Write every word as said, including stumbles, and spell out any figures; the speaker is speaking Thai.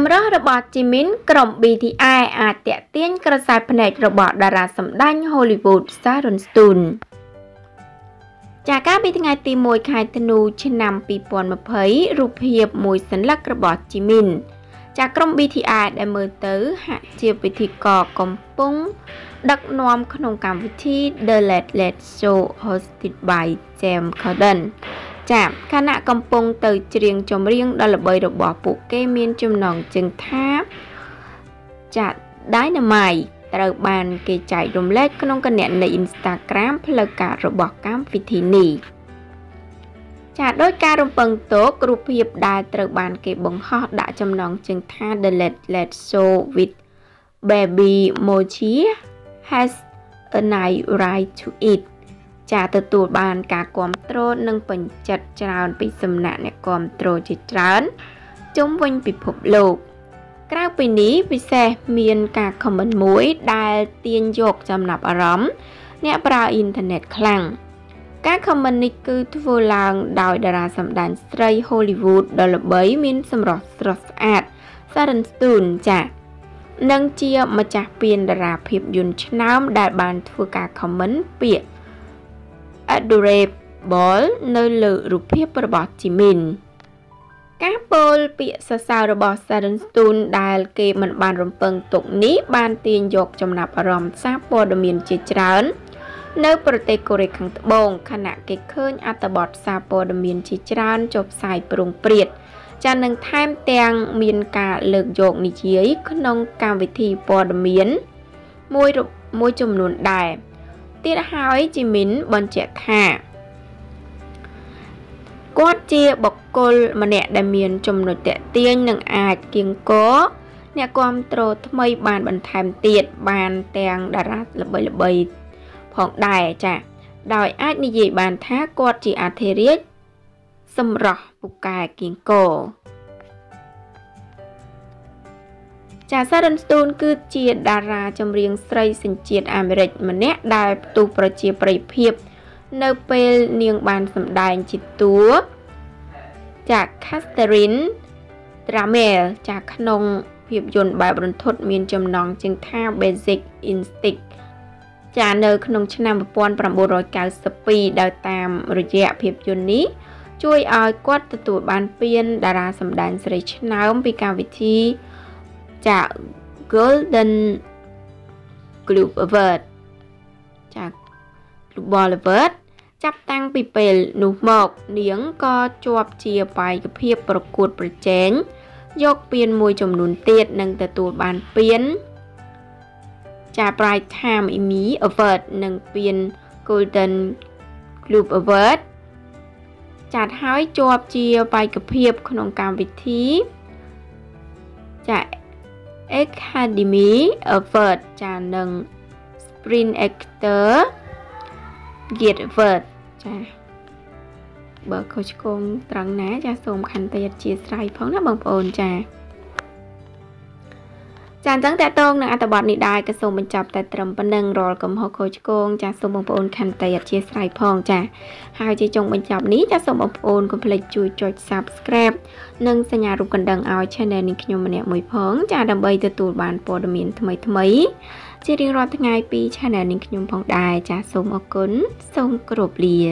ำหรับระบอบจิมินกล่อม บี ที เอส อาจเตะเตี้ยนกระสายแผนระบอบดาราสำดันฮอลลีวูดซาดอนสตูนจากการพิธีงานตีมวยคายธนูชนำปีปอนมาเผยรูปเพียบมวยสัญลักษณ์ระบอบจิมินจากกล่อม บี ที เอส ได้เมินเต๋อหาเจียบวิธีก่อกำปุ้งดักนอมขนมกรรมวิธี The Late Late Show Hosted by James Cordenจากขณะกำปงเตยเจียงจมเรียงดอลเบย์ดอกบอปุกเกมีนจมนองจึงท้าจากได้หน้าใหม่เตยบานเกยใจรวมเล็กก็น้องกระเน็นในอินสตาแกรมพลการดอกบอก้ามฟิธีนีจากโดยการรวมเปิงโต๊ะกรุ๊ปยิบได้เตยบานเกยบงฮอดได้จมนองจึงท้า The Late Late Show with Baby Mochi has a nice right to eatจากตัวตัวบานการกวมโตรนั่งเป็นจัดจานไปสำนักในกวมโตรจิตร้านจงวิ่งไปพบโลกกลางปีนี้วิเศษมีการคอมเมนต์มวยได้เตียนโยกจำหนับอารมณ์เนี่ยปลาอินเทอร์เน็ตคลั่งการคอมเมนต์นี้คือทุกลางดาวดาราสำดันสตรีฮอลลีวูดดอลลาร์เบย์มินสำหรับสระแอดซาดันสตูนจากนั่งเชียมาจากเปลี่ยนดาราพิบยุนชนะได้บานทุกการคอมเมนต์เปียadorable ในเลือรูปเพียบระบอบจิมินการโปลเปียสาวระบอบซาดันสตูนได้เกี่ยมันบานรำเพิงตกนี้บานเตียนยกจำหนับอารมณ์ซาปอดมีนจิตร้อนในประเทศเกาหลีขังตะบงขณะเกิดขึ้นอัตบอดซาปอดมีนจิตร้อนจบสายปรุงเปรียดจานหนึ่งไทม์เตียงมีนกาเลือกยกนิเชียขนมการวิธีปอดมีนมวยมวยจำนวนได้ที่หายจิมินบนเจตหากวดเจียบกลมาเนะดเมียนจมนเตะเตียงหนึ่งอาจเกียงโกเนี่ยความโตรทำไมบานบันทามเตียดบานแตงดาราระเบยระเบยผองได้จ้ะดอยอาจนิยบานท้ากวดเจียอาเทเรียสมรอปุกกายเกียงโกจากซาดันสตูนคือเจียดาราจำเรียงไตรสินเจียดอเมริกมันเนะได้ประตูประเจียปริเพียบเนเปลเนียงบานสำดายจิตตัวจากคาสเตรินตราเมลจากขนงเพียบยนต์ใบบรรทดมีนจำนองจึงท่าเบสิกอินสติกจากเนขนงชนะปอนประบุรอยการสปีดาวตามระยะเพียบยนต์นี้ช่วยเอากวาดตัวบานเปียนดาราสำดายไตรชนะอเมริกาวิธีจาก Golden Globe Award จาก Globe Award จับตั้งปีเปลหนุหมอกเนียงก็จวบเชียไปกับเพียบประกวดประเจนยกเปลี่ยนมวยจำนวนเตียดหนึ่งแต่ตัวบานเปลี่ยนจากปลายทามอีมีอเวอร์ดหนึ่งเปลี่ยน Golden Globe Award จัดให้จวบเชียไปกับเพียบขนมการวิธีจากAcademy Award จานหนึ่ง Spring Actor Guild Award จ้ะเบอร์โคชโกงตรังนะจะส่งคันเตียจีสไรพ้องนะบางโอนจ้ะจานตั้งแต่ตรงหนังอัตบอดนิดายกระทรวงบรรจับแต่ตรมปนึงรอกรมหโคชโกงจะส่งบางโอนคันเตียจีสไรพ้องจ้ะหากจะจงบรรจับนี้จะส่งบางโอนก็เพลิดจุยจด Subscribeนึ่งสัญญารูปกันดังเอาชแนลนี้ขยมเนี่ยมวยพองจากดับเบิลตัวตูบานโปรดมินทำไมทำไมจะเรียนรอดทั้งไงปีชแนลนี้ขยมพองได้จากทรงอกุลทรงกรอบเลีย